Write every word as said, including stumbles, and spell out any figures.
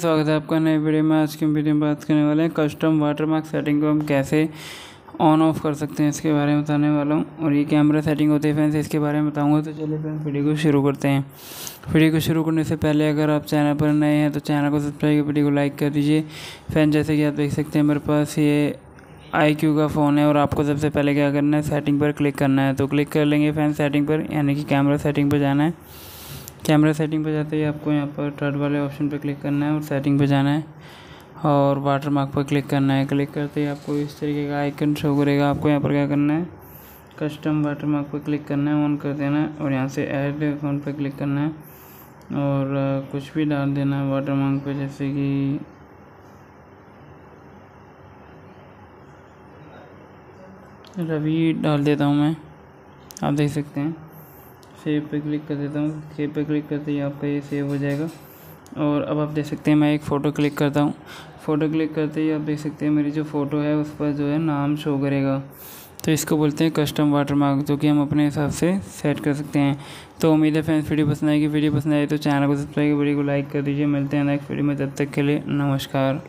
स्वागत है आपका नए वीडियो में। आज की वीडियो में बात करने वाले हैं कस्टम वाटरमार्क सेटिंग को हम कैसे ऑन ऑफ कर सकते हैं, इसके बारे में बताने वाला हूं। और ये कैमरा सेटिंग होती है फ्रेंड्स, इसके बारे में बताऊंगा। तो चलिए फ्रेंड्स वीडियो को शुरू करते हैं। वीडियो को शुरू करने से पहले अगर आप चैनल पर नए हैं तो चैनल को सब्सक्राइब कर वीडियो को लाइक कर दीजिए। फ्रेंड्स जैसे कि आप देख सकते हैं मेरे पास ये आई क्यू का फ़ोन है और आपको सबसे पहले क्या करना है, सेटिंग पर क्लिक करना है। तो क्लिक कर लेंगे फ्रेंड्स सेटिंग पर, यानी कि कैमरा सेटिंग पर जाना है। कैमरा सेटिंग पर जाते ही आपको यहाँ पर थर्ड वाले ऑप्शन पर क्लिक करना है और सेटिंग पर जाना है और वाटरमार्क पर क्लिक करना है। क्लिक करते ही आपको इस तरीके का आइकन शो करेगा। आपको यहाँ पर क्या करना है, कस्टम वाटरमार्क पर क्लिक करना है, ऑन कर देना है और यहाँ से ऐड फोन पर क्लिक करना है और कुछ भी डाल देना है वाटरमार्क पर, जैसे कि रवि डाल देता हूँ मैं, आप देख सकते हैं। सेव पे क्लिक कर देता हूँ। सेव पे क्लिक करते ही आपका ये सेव हो जाएगा। और अब आप देख सकते हैं मैं एक फ़ोटो क्लिक करता हूँ। फ़ोटो क्लिक करते ही आप देख सकते हैं मेरी जो फ़ोटो है उस पर जो है नाम शो करेगा। तो इसको बोलते हैं कस्टम वाटरमार्क, जो कि हम अपने हिसाब से सेट कर सकते हैं। तो उम्मीद है फ्रेंड्स वीडियो पसंद आएगी। वीडियो पसंद आए तो चैनल को सब्सक्राइब, वीडियो को लाइक कर दीजिए। मिलते हैं नेक्स्ट वीडियो में, तब तक के लिए नमस्कार।